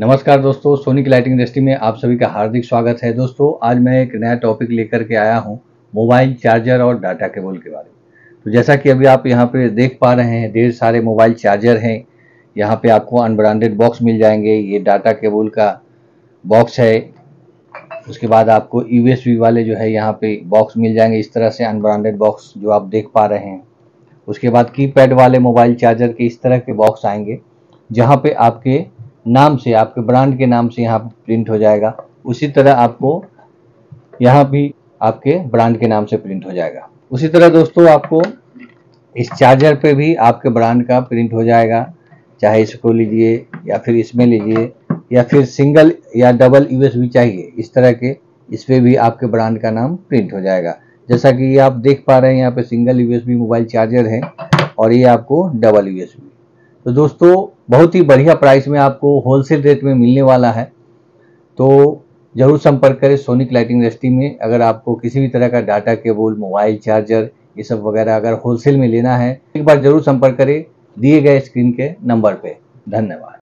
नमस्कार दोस्तों, sonic lighting industry में आप सभी का हार्दिक स्वागत है। दोस्तों, आज मैं एक नया टॉपिक लेकर के आया हूं मोबाइल चार्जर और डाटा केबल के बारे में। तो जैसा कि अभी आप यहां पे देख पा रहे हैं, ढेर सारे मोबाइल चार्जर हैं। यहां पे आपको अनब्रांडेड बॉक्स मिल जाएंगे। ये डाटा केबल का बॉक्स है। उसके बाद आपको USB वाले जो है यहाँ पे बॉक्स मिल जाएंगे, इस तरह से अनब्रांडेड बॉक्स जो आप देख पा रहे हैं। उसके बाद कीपैड वाले मोबाइल चार्जर के इस तरह के बॉक्स आएंगे, जहाँ पे आपके नाम से, आपके ब्रांड के नाम से यहाँ प्रिंट हो जाएगा। उसी तरह आपको यहाँ भी आपके ब्रांड के नाम से प्रिंट हो जाएगा। उसी तरह दोस्तों, आपको इस चार्जर पे भी आपके ब्रांड का प्रिंट हो जाएगा। चाहे इसको लीजिए या फिर इसमें लीजिए, या फिर सिंगल या डबल USB चाहिए, इस तरह के इस पर भी आपके ब्रांड का नाम प्रिंट हो जाएगा। जैसा कि आप देख पा रहे हैं, यहाँ पे सिंगल USB मोबाइल चार्जर है और ये आपको डबल USB। तो दोस्तों, बहुत ही बढ़िया प्राइस में आपको होलसेल रेट में मिलने वाला है। तो ज़रूर संपर्क करें सोनिक लाइटिंग इंडस्ट्री में। अगर आपको किसी भी तरह का डाटा केबल, मोबाइल चार्जर, ये सब वगैरह अगर होलसेल में लेना है, एक बार ज़रूर संपर्क करें दिए गए स्क्रीन के नंबर पर। धन्यवाद।